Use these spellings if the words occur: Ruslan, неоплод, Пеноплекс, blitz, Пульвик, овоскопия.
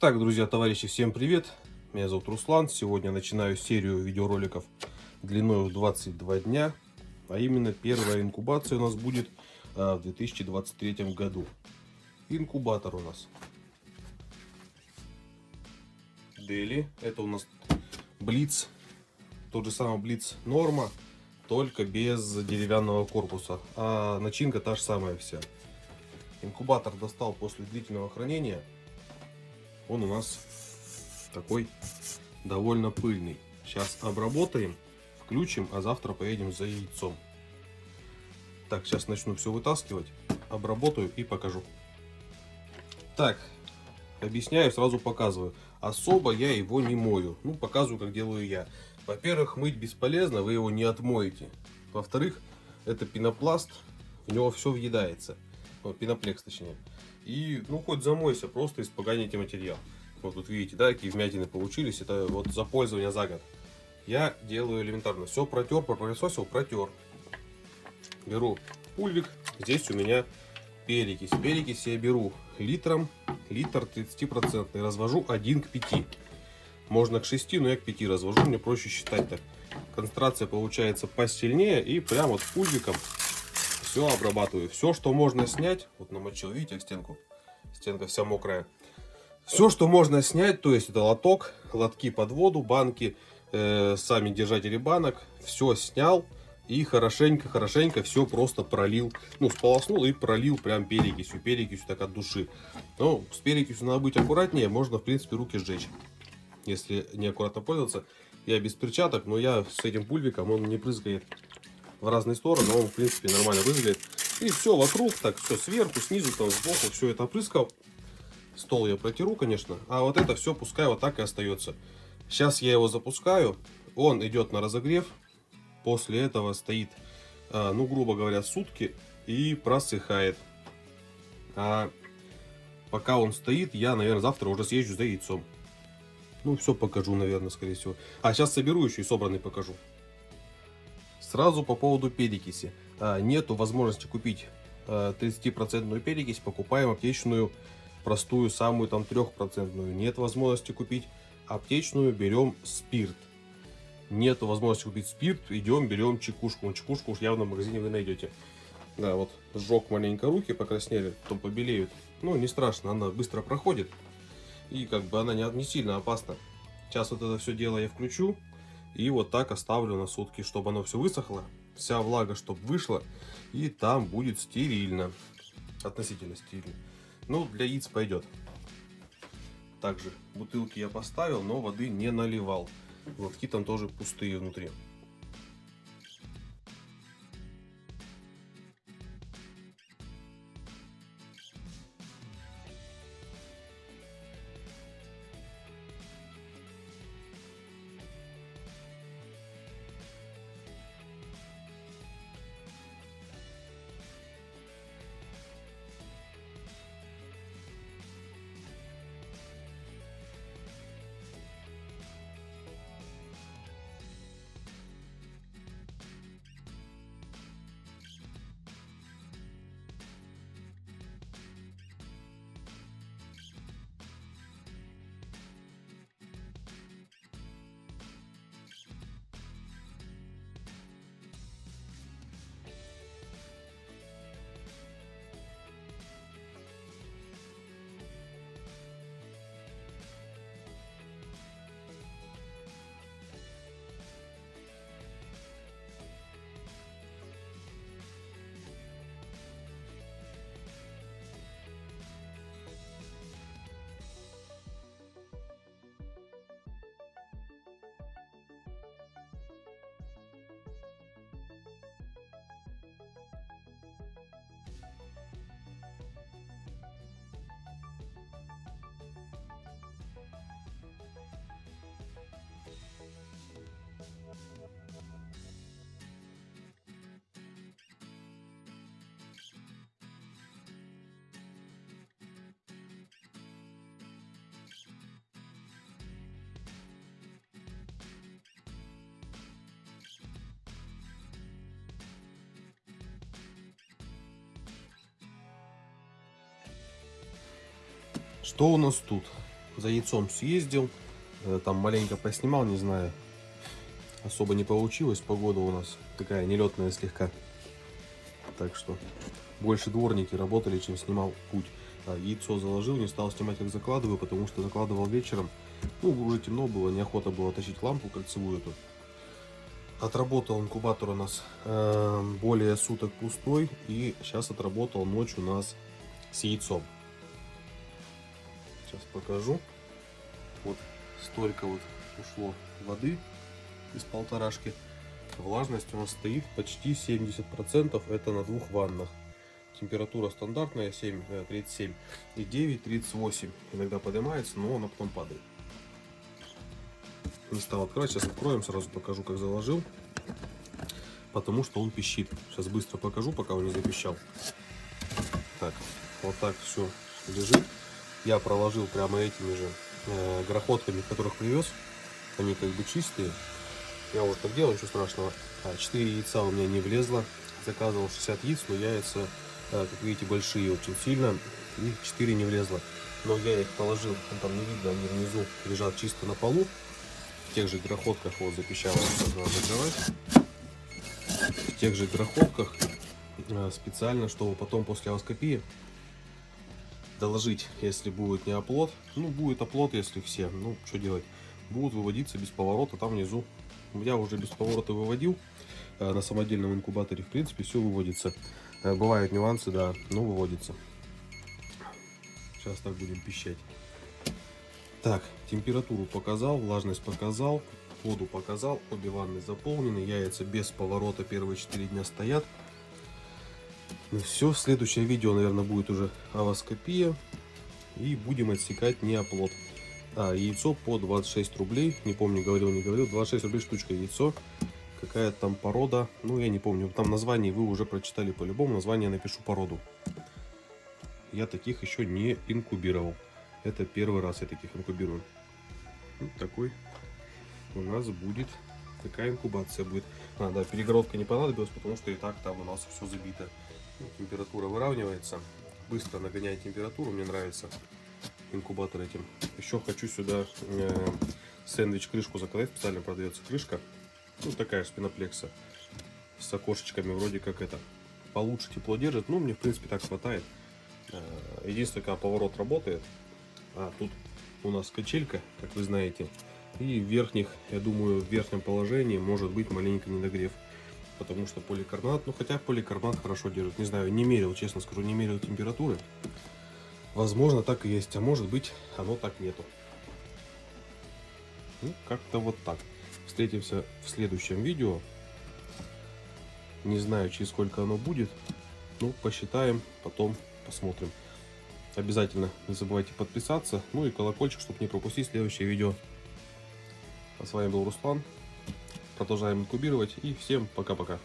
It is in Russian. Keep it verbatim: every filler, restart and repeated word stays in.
Так, друзья, товарищи, всем привет! Меня зовут Руслан. Сегодня начинаю серию видеороликов длиной в двадцать два дня. А именно, первая инкубация у нас будет а, в две тысячи двадцать третьем году. Инкубатор у нас Дели. Это у нас Блиц. Тот же самый Блиц Норма, только без деревянного корпуса. А начинка та же самая вся. Инкубатор достал после длительного хранения. Он у нас такой довольно пыльный. Сейчас обработаем, включим, а завтра поедем за яйцом. Так, сейчас начну все вытаскивать, обработаю и покажу. Так, объясняю, сразу показываю. Особо я его не мою. Ну, показываю, как делаю я. Во-первых, мыть бесполезно, вы его не отмоете. Во-вторых, это пенопласт, у него все въедается. Ну, пеноплекс, точнее. И, ну, хоть замойся, просто испоганите материал. Вот тут видите, да, какие вмятины получились. Это вот за пользование за год. Я делаю элементарно. Все протер, пропылесосил, протер. Беру пульвик. Здесь у меня перекись. Перекись я беру литром. Литр тридцать процентов. Развожу один к пяти. Можно к шести, но я к пяти развожу. Мне проще считать так. Концентрация получается посильнее. И прям вот пульвиком все обрабатываю. Все, что можно снять. Вот намочил, видите, как стенку. Стенка вся мокрая. Все, что можно снять, то есть это лоток, лотки под воду, банки, э, сами держатели банок. Все снял и хорошенько-хорошенько все просто пролил. Ну, сполоснул и пролил прям перекисью. Перекисью так от души. Но с перекисью надо быть аккуратнее. Можно, в принципе, руки сжечь, если неаккуратно пользоваться. Я без перчаток, но я с этим пульвиком, он не брызгает в разные стороны, он, в принципе, нормально выглядит. И все вокруг, так, все сверху, снизу, там, сбоку, все это опрыскал. Стол я протиру, конечно, а вот это все пускай вот так и остается. Сейчас я его запускаю, он идет на разогрев, после этого стоит, ну, грубо говоря, сутки и просыхает. А пока он стоит, я, наверное, завтра уже съезжу за яйцом. Ну, все покажу, наверное, скорее всего. А сейчас соберу еще и собранный покажу. Сразу по поводу перекиси. Нету возможности купить тридцатипроцентную перекись, покупаем аптечную, простую, самую там трёхпроцентную. Нет возможности купить аптечную, берем спирт. Нету возможности купить спирт, идем берем чекушку. Чекушку уж явно в магазине вы найдете. Да, вот сжег маленько руки, покраснели, потом побелеют. Ну, не страшно, она быстро проходит. И как бы она не, не сильно опасна. Сейчас вот это все дело я включу. И вот так оставлю на сутки, чтобы оно все высохло, вся влага, чтобы вышла, и там будет стерильно, относительно стерильно. Ну, для яиц пойдет. Также бутылки я поставил, но воды не наливал. Лотки там тоже пустые внутри. Что у нас тут? за яйцом съездил, там маленько поснимал, не знаю, особо не получилось, погода у нас такая нелетная слегка, так что больше дворники работали, чем снимал путь. Яйцо заложил, не стал снимать, как закладываю, потому что закладывал вечером, ну, уже темно было, неохота было тащить лампу кольцевую эту. Отработал инкубатор у нас э, более суток пустой, и сейчас отработал ночь у нас с яйцом. Сейчас покажу. Вот столько вот ушло воды из полторашки. Влажность у нас стоит почти семьдесят процентов, это на двух ваннах. Температура стандартная семь, тридцать семь и девять, тридцать восемь. Иногда поднимается, но она потом падает. Не стал открывать, сейчас откроем, сразу покажу, как заложил, потому что он пищит. Сейчас быстро покажу, пока он не запищал. Так, вот так все лежит. Я проложил прямо этими же э, грохотками, которых привез. Они как бы чистые. Я вот так делал, ничего страшного. четыре яйца у меня не влезло. Заказывал шестьдесят яиц, но яйца, э, как видите, большие очень сильно. И четыре не влезло. Но я их положил, там не видно, они внизу лежат чисто на полу. В тех же грохотках, вот запищало, надо закрывать. В тех же грохотках специально, чтобы потом после овоскопии доложить, если будет не оплот. Ну, будет оплот, если все, ну, что делать. Будут выводиться без поворота там внизу. Я уже без поворота выводил. На самодельном инкубаторе, в принципе, все выводится. Бывают нюансы, да, но выводится. Сейчас так будем пищать. Так, температуру показал, влажность показал, воду показал, обе ванны заполнены, яйца без поворота первые четыре дня стоят. Ну все, следующее видео, наверное, будет уже овоскопия, и будем отсекать неоплод. А, яйцо по двадцать шесть рублей, не помню, говорил, не говорил, двадцать шесть рублей штучка яйцо, какая-то там порода, ну я не помню, там название вы уже прочитали по-любому, название напишу породу. Я таких еще не инкубировал. Это первый раз я таких инкубирую. Вот такой у нас будет, такая инкубация будет. А, да, перегородка не понадобилась, потому что и так там у нас все забито. Температура выравнивается. Быстро нагоняет температуру, мне нравится инкубатор этим. Еще хочу сюда э, сэндвич-крышку заказать, специально продается крышка. Ну, такая же пеноплекса с окошечками, вроде как это. Получше тепло держит, но мне в принципе так хватает. Единственное, когда поворот работает. А тут у нас качелька, как вы знаете, и в верхних, я думаю, в верхнем положении может быть маленько недогрев, потому что поликарбонат, ну хотя поликарбонат хорошо держит, не знаю, не мерил, честно скажу, не мерил температуры, возможно так и есть, а может быть оно так нету. Ну, как-то вот так. Встретимся в следующем видео, не знаю, через сколько оно будет, ну посчитаем, потом посмотрим. Обязательно не забывайте подписаться, ну и колокольчик, чтобы не пропустить следующее видео. А с вами был Руслан. Продолжаем инкубировать и всем пока-пока.